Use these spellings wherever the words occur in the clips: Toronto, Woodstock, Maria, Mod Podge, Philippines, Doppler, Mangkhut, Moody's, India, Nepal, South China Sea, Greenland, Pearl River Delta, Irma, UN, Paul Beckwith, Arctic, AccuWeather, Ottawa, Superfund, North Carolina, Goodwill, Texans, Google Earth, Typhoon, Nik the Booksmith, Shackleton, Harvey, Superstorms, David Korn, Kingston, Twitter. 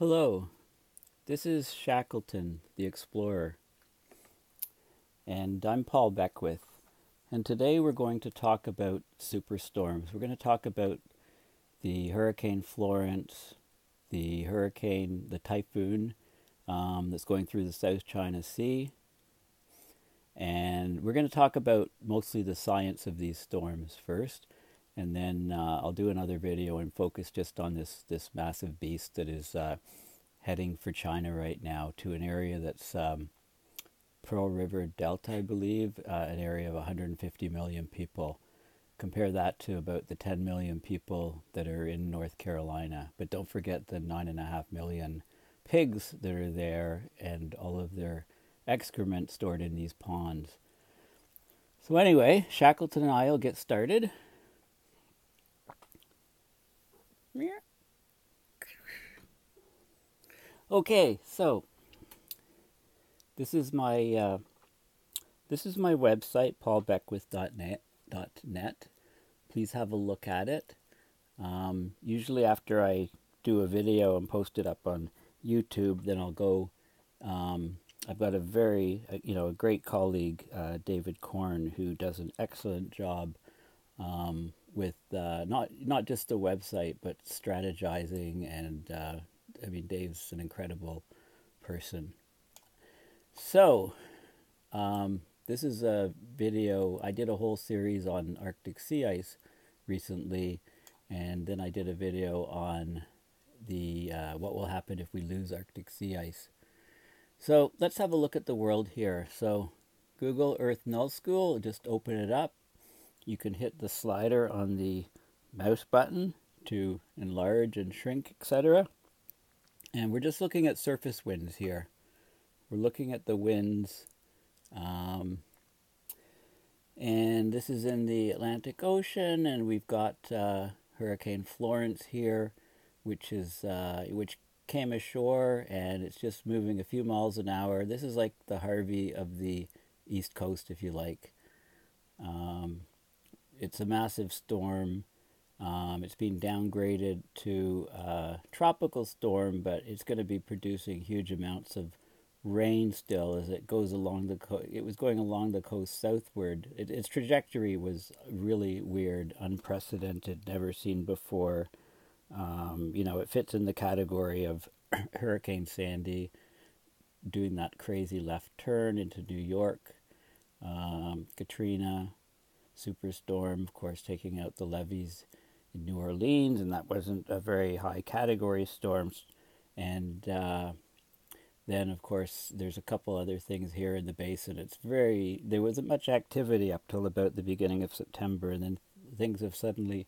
Hello, this is Shackleton, the Explorer, and I'm Paul Beckwith, and today we're going to talk about superstorms. We're going to talk about the Hurricane Florence, the typhoon that's going through the South China Sea, and we're going to talk about mostly the science of these storms first. And then I'll do another video and focus just on this massive beast that is heading for China right now to an area that's Pearl River Delta, I believe, an area of 150 million people. Compare that to about the 10 million people that are in North Carolina. But don't forget the 9.5 million pigs that are there and all of their excrement stored in these ponds. So anyway, Shackleton and I will get started. Okay, so this is my website, paulbeckwith.net. Please have a look at it. Usually after I do a video and post it up on YouTube, then I'll go. I've got a great colleague, David Korn, who does an excellent job. With not just the website, but strategizing, and Dave's an incredible person. So this is a video. I did a whole series on Arctic sea ice recently, and then I did a video on the what will happen if we lose Arctic sea ice. So let's have a look at the world here. So Google Earth Null School, just open it up. You can hit the slider on the mouse button to enlarge and shrink, etc. And we're just looking at surface winds here. We're looking at the winds. And this is in the Atlantic Ocean, and we've got Hurricane Florence here, which came ashore, and it's just moving a few miles an hour. This is like the Harvey of the East Coast, if you like. It's a massive storm. It's being downgraded to a tropical storm, but it's going to be producing huge amounts of rain still as it goes along the coast. It was going along the coast southward. Its trajectory was really weird, unprecedented, never seen before. It fits in the category of Hurricane Sandy, doing that crazy left turn into New York, Katrina. Superstorm, of course, taking out the levees in New Orleans, and that wasn't a very high category storm. And then, of course, there's a couple other things here in the basin. There wasn't much activity up till about the beginning of September, and then things have suddenly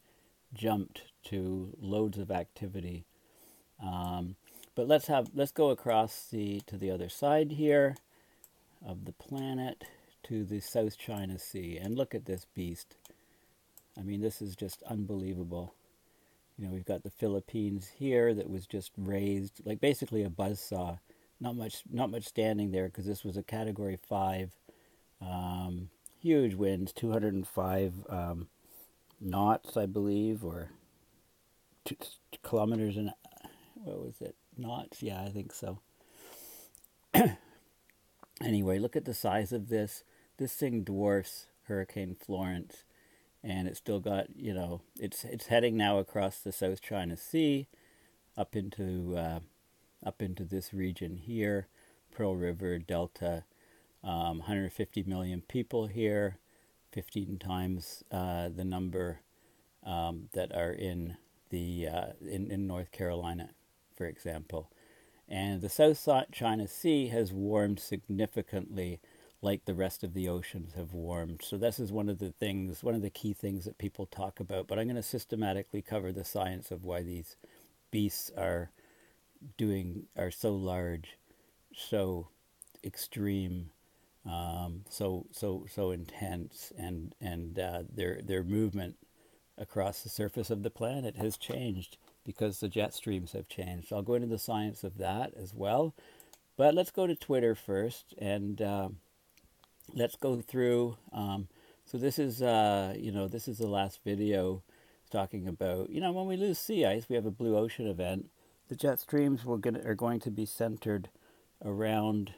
jumped to loads of activity. But let's go across to the other side here of the planet, to the South China Sea, and look at this beast. I mean, this is just unbelievable. We've got the Philippines here that was just raised, like basically a buzzsaw. Not much standing there, because this was a Category 5. Huge winds, 205 knots, I believe, or kilometers an hour. What was it? Knots? Yeah, I think so. Anyway, look at the size of this. This thing dwarfs Hurricane Florence, and it's still got, it's heading now across the South China Sea, up into this region here, Pearl River Delta, 150 million people here, 15 times the number that are in the in North Carolina, for example. And the South China Sea has warmed significantly, like the rest of the oceans have warmed. So this is one of the key things that people talk about. But I'm going to systematically cover the science of why these beasts are so large, so extreme, so intense, and their movement across the surface of the planet has changed, because the jet streams have changed. So I'll go into the science of that as well. But let's go to Twitter first, and let's go through. So this is the last video talking about, when we lose sea ice, we have a blue ocean event. the jet streams are going to be centered around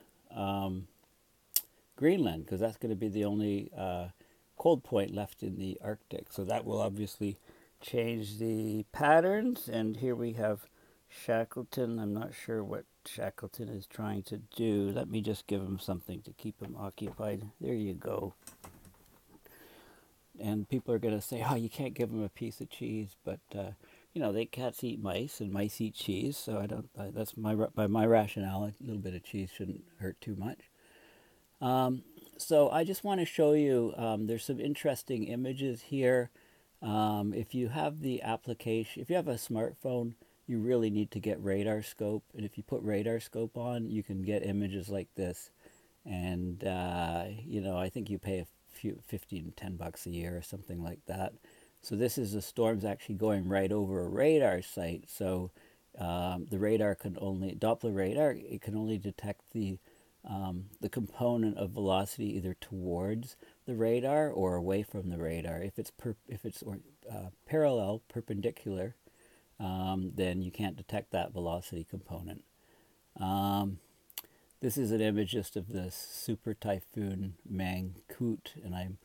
Greenland, because that's going to be the only cold point left in the Arctic. So that will obviously change the patterns. And here we have Shackleton. I'm not sure what Shackleton is trying to do. Let me just give him something to keep him occupied. There you go. And people are going to say, oh, you can't give them a piece of cheese, but cats eat mice and mice eat cheese, so that's by my rationale, a little bit of cheese shouldn't hurt too much. So I just want to show you, there's some interesting images here. If you have the application, if you have a smartphone, you really need to get RadarScope, and if you put RadarScope on, you can get images like this. And I think you pay $15 to $10 a year or something like that. So this is the storm's actually going right over a radar site. So the radar can only, Doppler radar, it can only detect the component of velocity either towards the radar or away from the radar. If it's parallel, perpendicular, then you can't detect that velocity component. This is an image just of the super typhoon Mangkhut, and I'm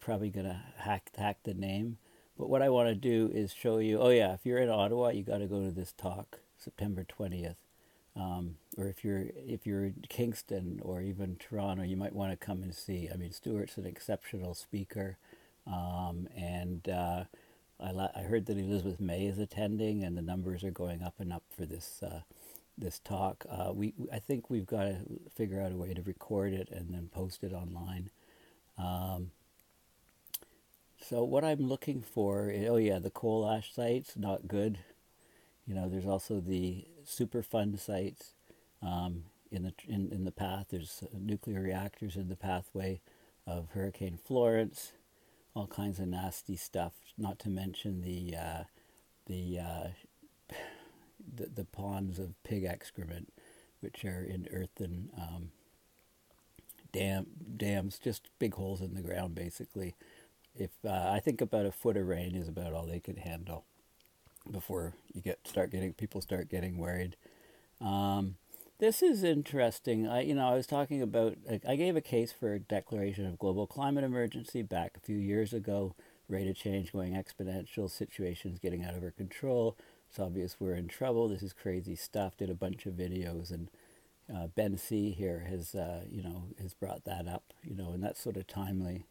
probably going to hack the name. But what I want to do is show you, if you're in Ottawa, you got to go to this talk, September 20th. Or if you're in Kingston or even Toronto, you might want to come and see. I mean, Stuart's an exceptional speaker. I heard that Elizabeth May is attending, and the numbers are going up and up for this this talk. I think we've got to figure out a way to record it and then post it online. So what I'm looking for, the coal ash sites, not good. There's also the Superfund sites in the path. There's nuclear reactors in the pathway of Hurricane Florence. All kinds of nasty stuff. Not to mention the ponds of pig excrement, which are in earthen dams, just big holes in the ground, basically. If I think about a foot of rain is about all they could handle before you people start getting worried. This is interesting. I was talking about, I gave a case for a declaration of global climate emergency back a few years ago. Rate of change going exponential, situations getting out of our control. It's obvious we're in trouble. This is crazy stuff. Did a bunch of videos, and Ben C here has brought that up. And that's sort of timely.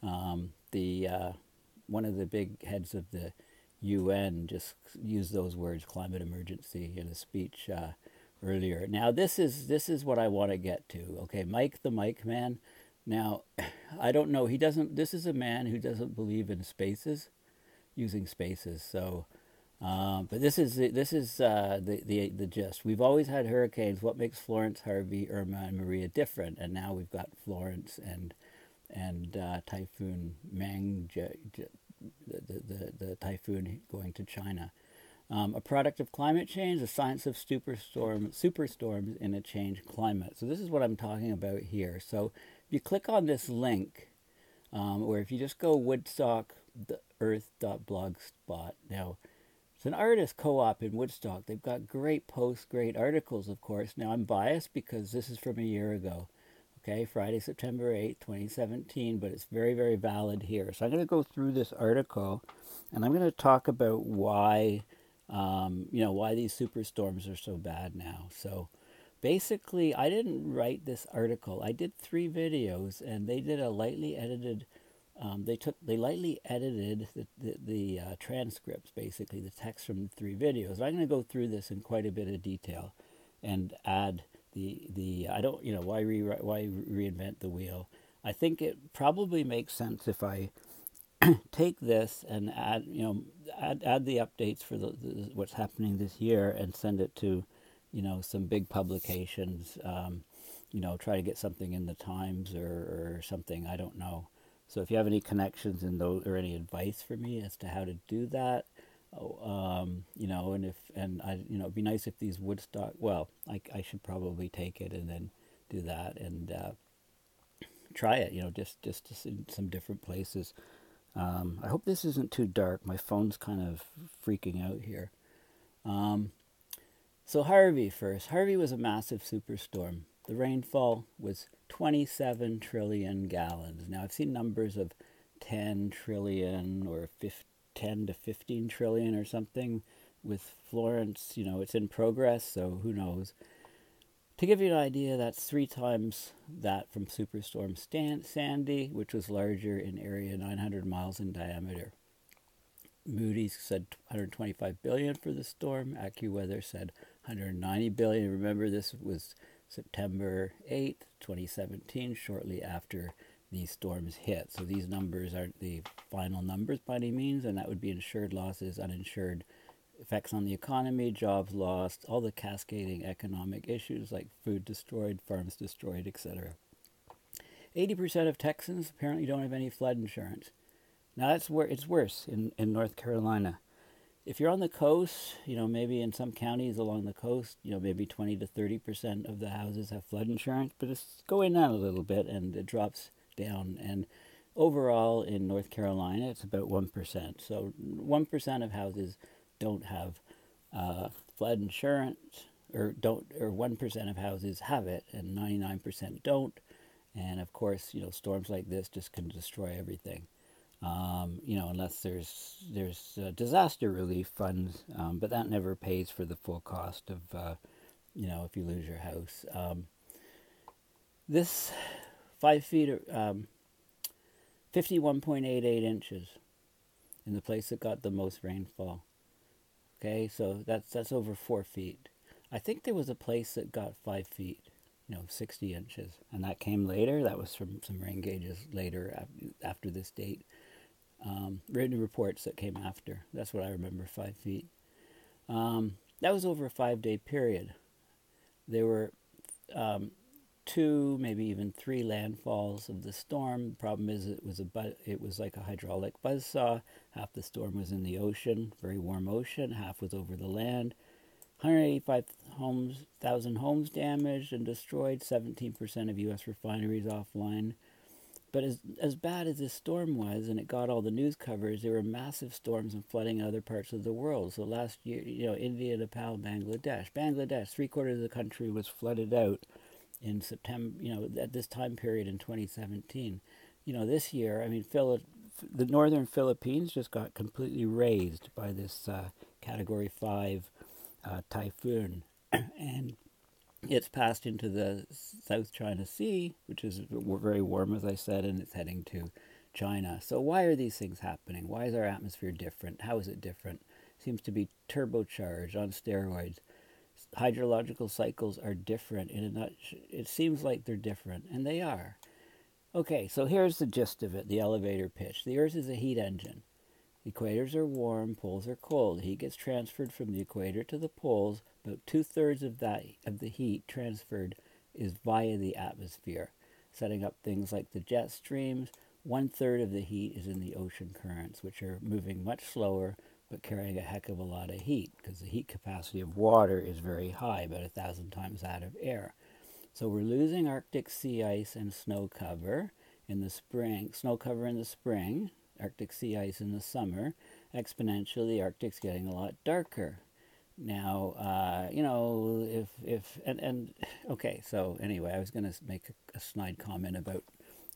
One of the big heads of the UN just used those words, climate emergency, in a speech earlier. Now this is what I want to get to. Okay, Mike the Mike Man. Now, I don't know. This is a man who doesn't believe in spaces, using spaces. So. But this is the gist. We've always had hurricanes. What makes Florence, Harvey, Irma, and Maria different? And now we've got Florence and Typhoon the typhoon going to China. A product of climate change, the science of superstorms in a changed climate. So this is what I'm talking about here. So if you click on this link, or if you just go Woodstock, the earth.blogspot. Now, it's an artist co-op in Woodstock. They've got great posts, great articles, of course. Now, I'm biased because this is from a year ago. Okay, Friday, September 8th, 2017, but it's very, very valid here. So I'm going to go through this article, and I'm going to talk about why these superstorms are so bad now. So basically, I didn't write this article. I did 3 videos, and they did a lightly edited they lightly edited the transcripts, basically the text from the 3 videos. And I'm going to go through this in quite a bit of detail, and add why reinvent the wheel. I think it probably makes sense if I take this and add the updates for what's happening this year and send it to some big publications. Try to get something in the Times or something. I don't know. So if you have any connections in those or any advice for me as to how to do that, it'd be nice if these Woodstock. Well, I should probably take it and then do that and try it. Just in some different places. I hope this isn't too dark. My phone's kind of freaking out here. So Harvey first. Harvey was a massive superstorm. The rainfall was 27 trillion gallons. Now, I've seen numbers of 10 trillion or 10 to 15 trillion or something. With Florence, you know, it's in progress, so who knows. To give you an idea, that's 3 times that from Superstorm Sandy, which was larger in area, 900 miles in diameter. Moody's said 125 billion for the storm. AccuWeather said 190 billion. Remember, this was September 8th, 2017, shortly after these storms hit. So these numbers aren't the final numbers by any means, and that would be insured losses, uninsured, effects on the economy, jobs lost, all the cascading economic issues like food destroyed, farms destroyed, etc. 80% of Texans apparently don't have any flood insurance. Now that's where it's worse in North Carolina. If you're on the coast, you know, maybe in some counties along the coast, you know, maybe 20 to 30% of the houses have flood insurance, but it's going down a little bit and it drops down. And overall in North Carolina, it's about 1%. So 1% of houses don't have flood insurance, or 1% of houses have it, and 99% don't. And of course, you know, storms like this just can destroy everything. You know, unless there's disaster relief funds, but that never pays for the full cost of, you know, if you lose your house. This 5 feet, 51.88 inches, in the place that got the most rainfall. Okay, so that's over 4 feet. I think there was a place that got 5 feet, you know, 60 inches. And that came later. That was from some rain gauges later after this date. Written reports that came after. That's what I remember, 5 feet. That was over a 5-day period. There were 2, maybe even 3 landfalls of the storm. The problem is it was like a hydraulic buzzsaw. Half the storm was in the ocean, very warm ocean. Half was over the land. 185,000 homes damaged and destroyed. 17% of U.S. refineries offline. But as bad as this storm was, and it got all the news coverage, there were massive storms and flooding in other parts of the world. So last year, you know, India, Nepal, Bangladesh, 3/4 of the country was flooded out in September, you know, at this time period in 2017. You know, this year, I mean, the northern Philippines just got completely razed by this Category 5 typhoon. And it's passed into the South China Sea, which is very warm, as I said, and it's heading to China. So why are these things happening? Why is our atmosphere different? How is it different? It seems to be turbocharged on steroids. Hydrological cycles are different. It seems like they're different, and they are. Okay, so here's the gist of it, the elevator pitch. The Earth is a heat engine. Equators are warm, poles are cold. Heat gets transferred from the equator to the poles. About 2/3 of the heat transferred is via the atmosphere, setting up things like the jet streams. 1/3 of the heat is in the ocean currents, which are moving much slower, but carrying a heck of a lot of heat, because the heat capacity of water is very high, about 1,000 times that of air. So we're losing Arctic sea ice and snow cover in the spring, Arctic sea ice in the summer. Exponentially, the Arctic's getting a lot darker. Now, you know, okay, so anyway, I was going to make a snide comment about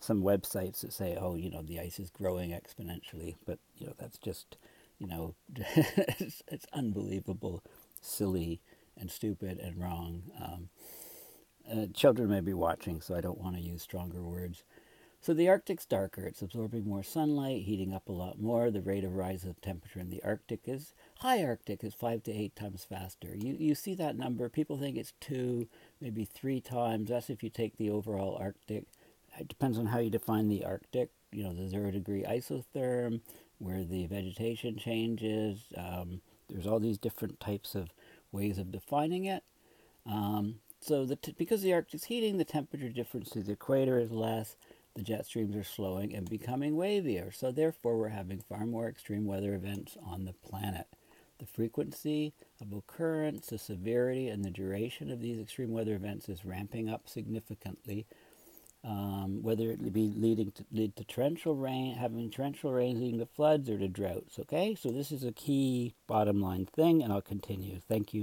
some websites that say, oh, you know, the ice is growing exponentially, but, you know, that's just, you know, it's unbelievable, silly, and stupid, and wrong. Children may be watching, so I don't want to use stronger words. So the Arctic's darker. It's absorbing more sunlight, heating up a lot more. The rate of rise of temperature in the Arctic is 5 to 8 times faster. You see that number. People think it's 2, maybe 3 times. That's if you take the overall Arctic. It depends on how you define the Arctic. You know, the 0-degree isotherm, where the vegetation changes. There's all these different types of ways of defining it. So because the Arctic's heating, the temperature difference to the equator is less, the jet streams are slowing and becoming wavier. So therefore, we're having far more extreme weather events on the planet. The frequency of occurrence, the severity, and the duration of these extreme weather events is ramping up significantly. Whether it be lead to torrential rain, having torrential rain leading to floods or to droughts. Okay, so this is a key bottom line thing, and I'll continue. Thank you.